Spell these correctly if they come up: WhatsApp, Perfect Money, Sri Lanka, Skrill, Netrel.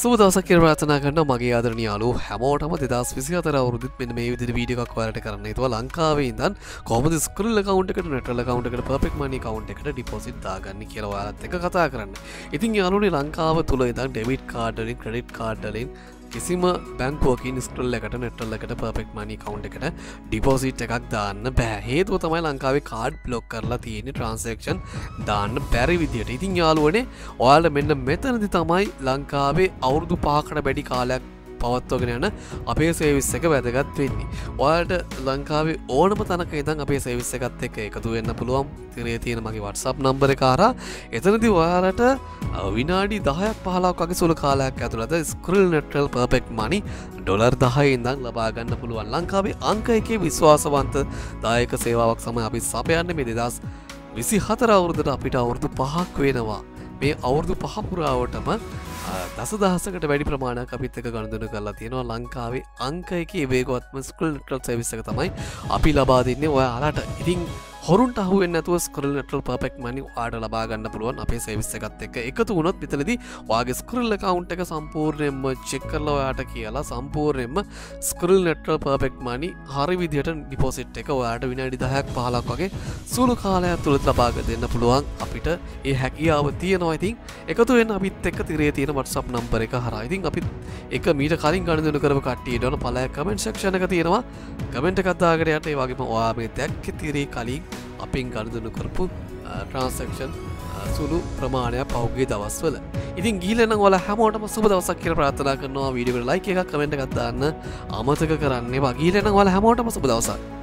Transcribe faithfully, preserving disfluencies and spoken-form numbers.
සුබදවසක් ප්‍රාර්ථනා කරනවා මගේ ආදරණීය යාළුවෝ හැමෝටම දෙදාස් විසි හතර අවුරුද්දෙත් මෙන්න මේ විදිහට වීඩියෝ එකක් ඔයාලට කරන්න. ඒතවා ලංකාවේ ඉඳන් කොහොමද Skrill account එකට Netrel account එකට perfect money account එකට deposit දාගන්නේ කියලා ඔයාලත් එක්ක කතා කරන්න. ඉතින් යාළුවනේ ලංකාව තුල ඉඳන් debit card වලින් credit card වලින් කිසිම බැංකුවකින් Skrill එකට Netrel එකට perfect money account එකට deposit එකක් දාන්න බෑ. හේතුව තමයි ලංකාවේ card block කරලා තියෙන transaction දාන්න බැරි විදියට. ඉතින් යාළුවනේ ඔයාලා මෙන්න මෙතනදී තමයි ලංකාවේ අවුරුදු පහකට වැඩි කාලයක් පවත්වාගෙන යන අපේ සර්විස් එක වැදගත් වෙන්නේ. ඔයාලට ලංකාවේ ඕනම තැනක ඉඳන් අපේ සර්විස් එකත් එක්ක එකතු වෙන්න පුළුවන්. ඉතින් තියෙන මගේ WhatsApp number එක හරහා එතනදී ඔයාලට විනාඩි දහයක් පහළොවක් වගේ සුළු කාලයක් ඇතුළත Skrill Netrel perfect money dollar දහය ඉඳන් ලබා ගන්න පුළුවන්. ලංකාවේ අංක එකේ විශ්වාසවන්ත දායක සේවාවක් සමග අපි සපයන්නේ මේ දෙදාස් විසි හතර අවුරුද්දට අපිට අවුරුදු පහක් වෙනවා. මේ අවුරුදු පහ පුරාවටම දසදහසකට වැඩි ප්‍රමාණයක් අපිත් එක්ක ගනුදෙනු කරලා තියෙනවා. ලංකාවේ අංක එකේ වේගවත්ම Skrill Netrel සර්විස් එක තමයි අපි ලබා දෙන්නේ ඔයාලට. ඉතින් හොරුන්ට අහු වෙන්නේ නැතුව Skrill Netrel perfect money ඔයාලට ලබා ගන්න පුළුවන්. අපේ සර්විස් එකත් එක්ක එකතු වුණොත් මෙතනදී ඔයාගේ Skrill account එක සම්පූර්ණයෙන්ම චෙක් කරලා ඔයාට කියලා සම්පූර්ණයෙන්ම Skrill Netrel perfect money හරි විදිහට deposit එක ඔයාට විනාඩි දහයක් පහළොවක් වගේ සුළු කාලයක් තුල ලබා ගන්න පුළුවන්. අපිට ඒ හැකියාව තියෙනවා. ඉතින් එකතු වෙන්න අපිත් එක්ක තිරේ තියෙන WhatsApp number එක හරහා. ඉතින් අපි එක මීට කලින් ගනුදෙනු කරව කට්ටියට ඔන්න පළයක් comment section එක තියෙනවා. comment එකක් දාගෙන යට. ඒ වගේම ඔයා මේ දැක්ක තිරේ කලින් අපෙන් ගනුදෙනු කරපු transaction සුළු ප්‍රමාණයක් පහුගිය දවස්වල. ඉතින් ගිහිල්ලා නම් ඔයාලා හැමෝටම සුබ දවසක් කියලා ප්‍රාර්ථනා කරනවා. වීඩියෝ එකට like එකක් comment එකක් දාන්න අමතක කරන්න එපා. ගිහිල්ලා නම් ඔයාලා හැමෝටම සුබ දවසක්.